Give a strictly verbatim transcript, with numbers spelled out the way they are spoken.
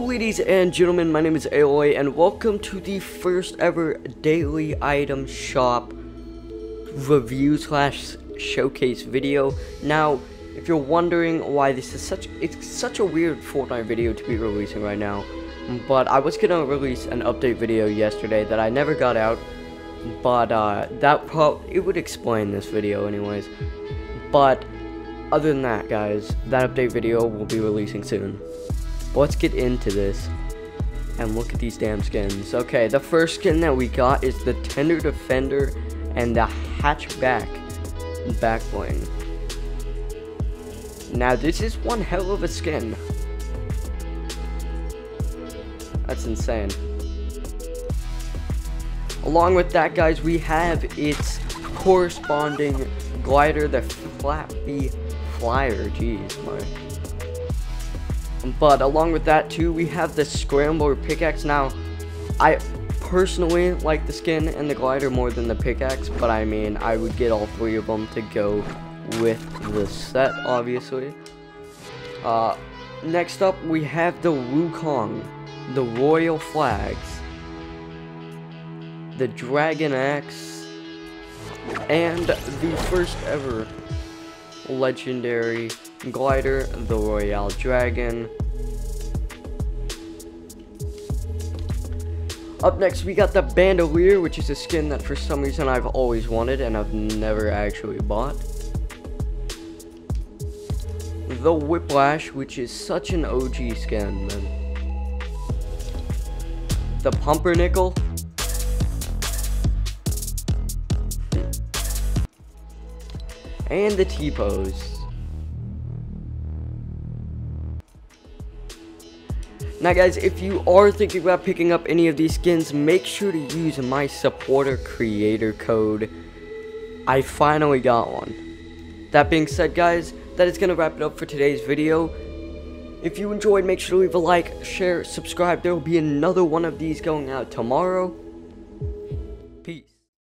Ladies and gentlemen, my name is Aloy and welcome to the first ever daily item shop review slash showcase video. Now, if you're wondering why this is such, it's such a weird Fortnite video to be releasing right now, but I was gonna release an update video yesterday that I never got out, but uh, that pro- it would explain this video anyways. But other than that, guys, that update video will be releasing soon. Let's get into this and look at these damn skins. Okay, the first skin that we got is the Tender Defender and the Hatchback back bling. Now this is one hell of a skin. That's insane. Along with that, guys, we have its corresponding glider, the Flappy Flyer. Jeez, my. But along with that too, we have the Scrambler pickaxe. Now, I personally like the skin and the glider more than the pickaxe, but I mean, I would get all three of them to go with the set, obviously. Uh, next up, we have the Wukong, the Royal Flags, the Dragon Axe, and the first ever legendary glider, the Royale Dragon. Up next, we got the Bandolier, which is a skin that for some reason I've always wanted and I've never actually bought. The Whiplash, which is such an O G skin, man. The Pumpernickel. And the T-Pose. Now guys, if you are thinking about picking up any of these skins, make sure to use my supporter creator code. I finally got one. That being said, guys, that is going to wrap it up for today's video. If you enjoyed, make sure to leave a like, share, subscribe. There will be another one of these going out tomorrow.